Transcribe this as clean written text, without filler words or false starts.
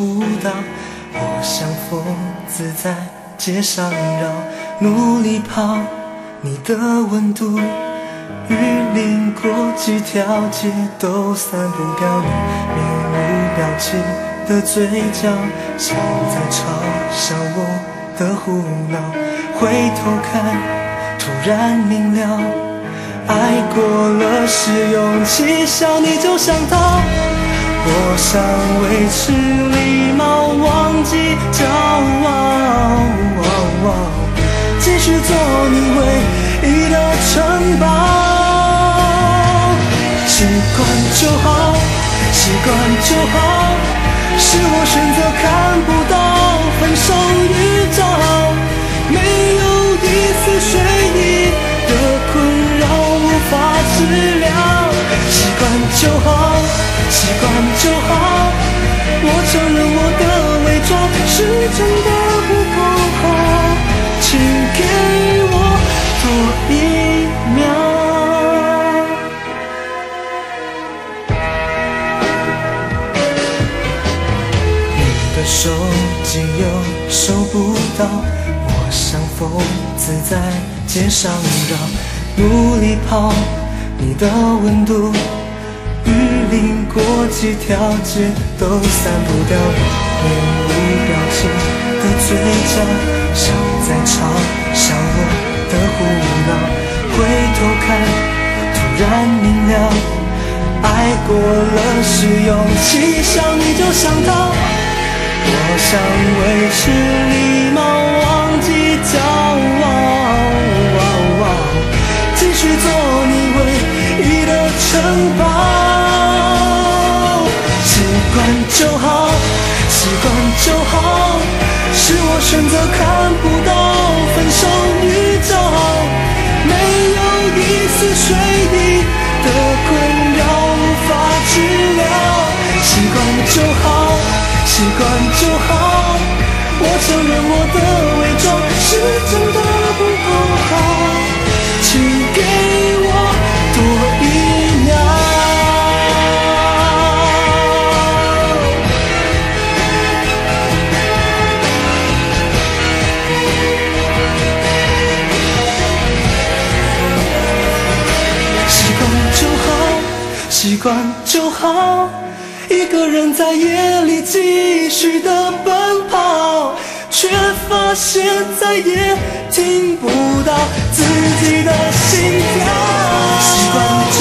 不到。我像疯子在街上绕，努力跑你的温度，雨淋过几条街都散不掉你面无表情的嘴角，谁在嘲笑我的胡闹？回头看，突然明了，爱过了是勇气，想你就想逃。我想维持礼貌，忘记骄傲，继续做你唯一的城堡。习惯就好，习惯就好，是我选择看不到分手预兆，没有一丝睡意的困扰无法治疗。习惯就好，习惯就好，我承认我的伪装是真的不够好，请给我多一秒。你的手紧又收不到，我像疯子在街上绕，努力跑你的温度，雨淋过几条街都散不掉你面无表情的嘴角，像在嘲笑我的胡闹。回头看，突然明了，爱过了是勇气，想你就想逃。我想维持礼貌，忘记骄傲，继续做你唯一的城堡。习惯就好，习惯就好，是我选择看不到分手预兆，没有一丝睡意的困扰无法治疗。习惯就好，习惯就好，我承认我的伪装是真的不够好，请给我多一秒。习惯就好，习惯就好，一个人在夜里继续的奔跑，却发现再也听不到自己的心跳。